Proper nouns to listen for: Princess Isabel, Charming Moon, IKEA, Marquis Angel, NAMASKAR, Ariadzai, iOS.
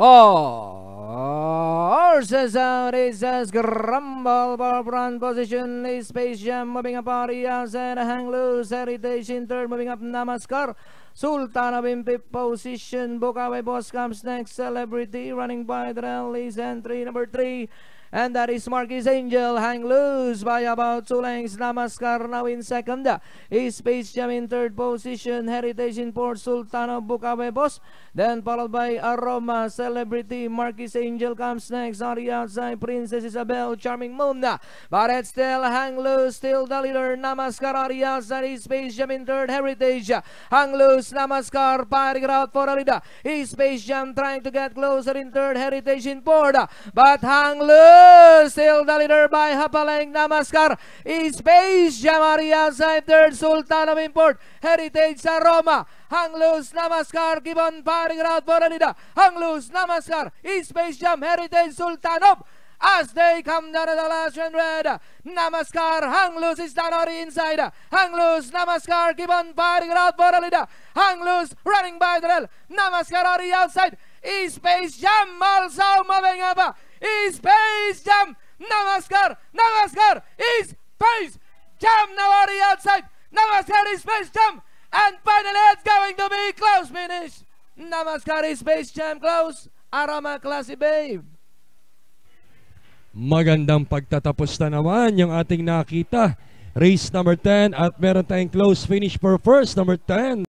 Horses out, aces grumble, ball front position, a space jam, moving up Ariadzai, hang loose, heritage third, moving up Namaskar, Sultan of Impip position, book away, boss comes next, celebrity, running by the rallies, entry number 3, and that is Marquis Angel, hang loose by about 2 lengths. Namaskar now in second, Space Jam in third position, Heritage in fourth, Sultan of Bukabe, then followed by Aroma, Celebrity, Marquis Angel comes next, Ariadzai, Princess Isabel, Charming Moon, but it's still hang loose, still the leader, Namaskar. Ariadzai, Space Jam in third, Heritage, hang loose, Namaskar, firing out for Arida, Space Jam trying to get closer in third, Heritage in fourth, but hang loose, still the leader by Hapalang. Namaskar, Space Jam, Ariadzai third, Sultan of Import, Heritage, Aroma, hang loose, Namaskar, keep on firing out for Alida, hang loose, Namaskar, Space Jam, Heritage, Sultan of, as they come down to the last 100. Namaskar, hang loose, is Danori inside, hang loose, Namaskar, keep on firing out for Alida, hang loose, running by the rail, Namaskar, Ari outside, Space Jam also moving up, Space Jam, Namaskar, Namaskar, Space Jam, now Ariadzai, Namaskar, Space Jam, and finally it's going to be close finish. Namaskar, Space Jam close, Aroma Classy Babe. Magandang pagtatapos na naman yung ating nakita, race number 10, at meron tayong close finish for first, number 10.